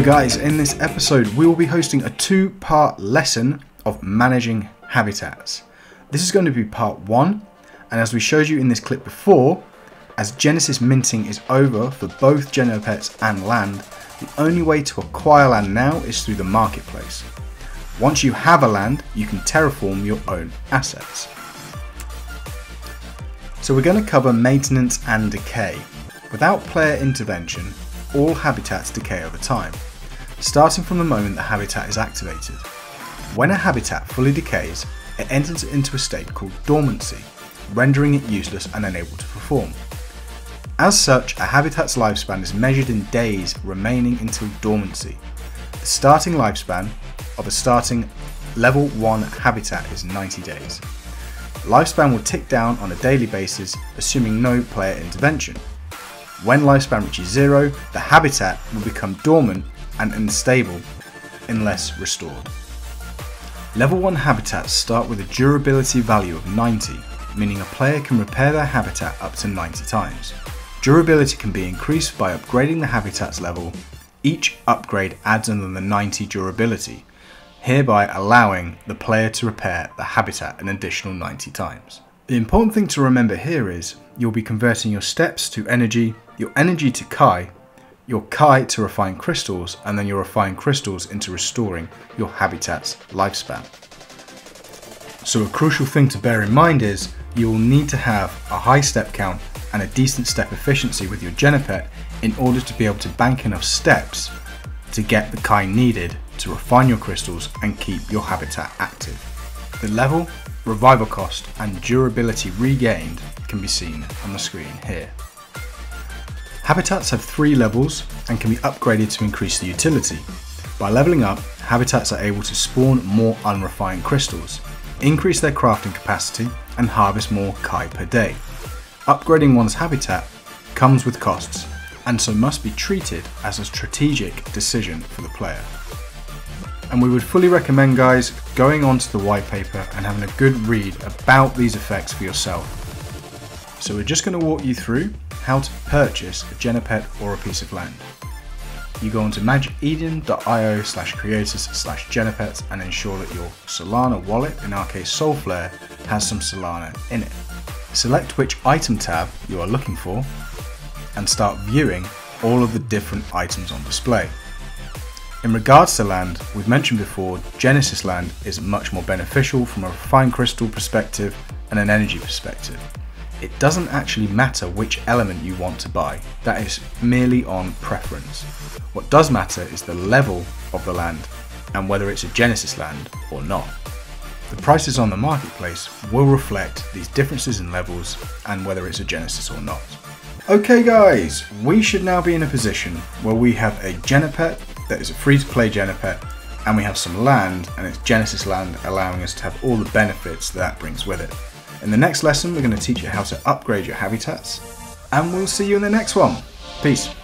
So guys, in this episode we will be hosting a two-part lesson of managing habitats. This is going to be part one, and as we showed you in this clip before, as Genesis minting is over for both Genopets and land, the only way to acquire land now is through the marketplace. Once you have a land, you can terraform your own assets. So we're going to cover maintenance and decay. Without player intervention, all habitats decay over time, starting from the moment the habitat is activated. When a habitat fully decays, it enters into a state called dormancy, rendering it useless and unable to perform. As such, a habitat's lifespan is measured in days remaining until dormancy. The starting lifespan of a starting level 1 habitat is 90 days. Lifespan will tick down on a daily basis, assuming no player intervention. When lifespan reaches 0, the habitat will become dormant and unstable unless restored. Level 1 habitats start with a durability value of 90, meaning a player can repair their habitat up to 90 times. Durability can be increased by upgrading the habitat's level. Each upgrade adds another 90 durability, hereby allowing the player to repair the habitat an additional 90 times. The important thing to remember here is you'll be converting your steps to energy, your energy to Ki, your Ki to refine crystals, and then your refined crystals into restoring your habitat's lifespan. So a crucial thing to bear in mind is you will need to have a high step count and a decent step efficiency with your Genopet in order to be able to bank enough steps to get the Ki needed to refine your crystals and keep your habitat active. The level, revival cost, and durability regained can be seen on the screen here. Habitats have 3 levels and can be upgraded to increase the utility. By leveling up, habitats are able to spawn more unrefined crystals, increase their crafting capacity, and harvest more Ki per day. Upgrading one's habitat comes with costs, and so must be treated as a strategic decision for the player. And we would fully recommend, guys, going onto the white paper and having a good read about these effects for yourself. So we're just going to walk you through how to purchase a Genopet or a piece of land. You go onto magiceden.io/creators/Genopets and ensure that your Solana wallet, in our case Soulflare, has some Solana in it. Select which item tab you are looking for and start viewing all of the different items on display. In regards to land, we've mentioned before, Genesis Land is much more beneficial from a refined crystal perspective and an energy perspective. It doesn't actually matter which element you want to buy, that is merely on preference. What does matter is the level of the land and whether it's a Genesis Land or not. The prices on the marketplace will reflect these differences in levels and whether it's a Genesis or not. Okay guys, we should now be in a position where we have a Genopet that is a free-to-play Genopet, and we have some land, and it's Genesis Land, allowing us to have all the benefits that brings with it. In the next lesson, we're going to teach you how to upgrade your habitats, and we'll see you in the next one. Peace.